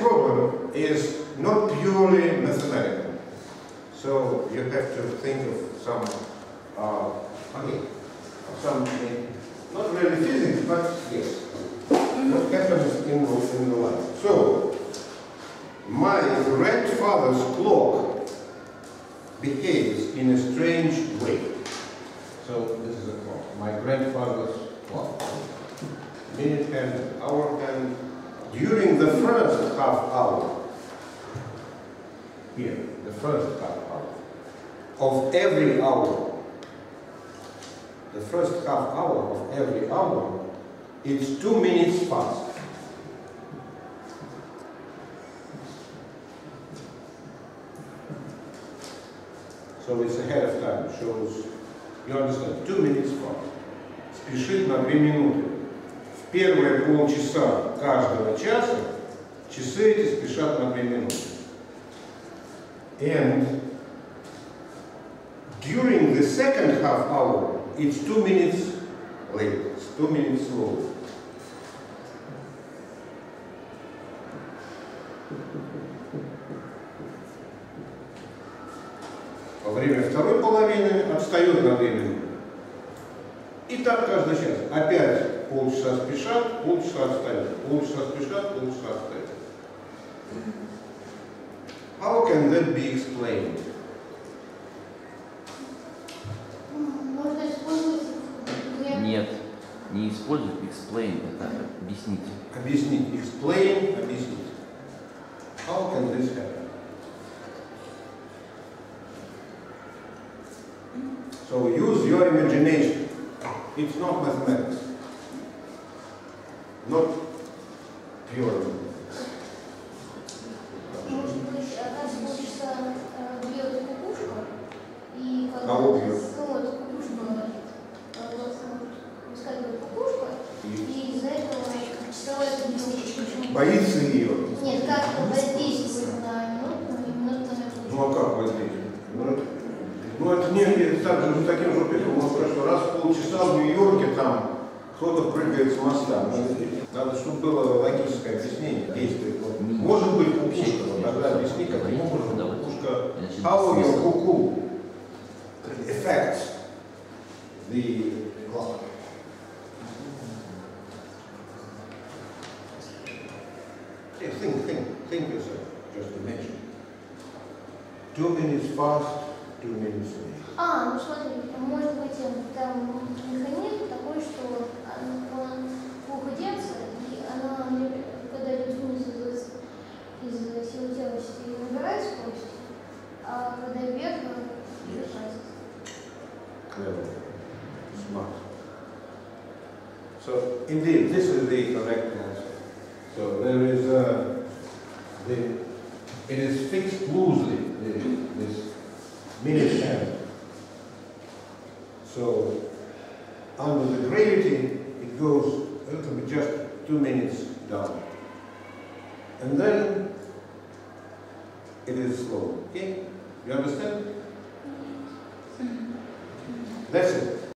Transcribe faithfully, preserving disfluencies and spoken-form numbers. problem is not purely mathematical. So you have to think of some, uh, okay, some, not really physics, but yes, what happens in, in the life. So, my grandfather's clock behaves in a strange way. So this is a clock, my grandfather's clock. Minute hand, hour hand. During the first half hour, here, the first half hour, of every hour, the first half hour of every hour, it's two minutes past. So it's ahead of time, shows, you understand, two minutes past. Спешит на две минуты. В первые полчаса каждого часа часы эти спешат на две минуты. And during the second half hour, it's two minutes late, it's two minutes slow. Во время второй половины отстает на две минуты. И так каждый час. Опять полчаса спешат, полчаса отстают. Полчаса спешат, полчаса отстают. How can that be explained? Можно использовать? Нет, не использовать, explain, это объяснить. Объяснить, explain, объяснить. How can this happen? So use your imagination. It's not mathematics. Not pure mathematics. Может быть, раз в полчаса бьет кукушка, и когда слот кукушка, выскакивает кукушка, и из-за этого целая девушка. Боится ее? Нет, как воздействует на минуту, на минуту. Ну а как воздействует? Ну, это не так, таким же пилом. Он сказал, что раз в полчаса в Нью-Йорке там кто-то прыгает с моста. Надо, чтобы было логическое объяснение действия. Может быть, кукушка. Тогда объясни, каким образом кукушка. How your cuckoo affects the clock. Think, think, think yourself. Just imagine. Two minutes fast. А, ну смотри, может быть, там механизм такой, что он плохо держится, и она, когда идет вниз из силы тяжести, набирает скорость, а когда вверх, она держится. Clever. Smart. So, indeed, this is the correct answer. So, there is a, the, it is fixed loosely, this minute hand. So, under the gravity, it goes a little bit just two minutes down. And then it is slow. Okay? You understand? That's it.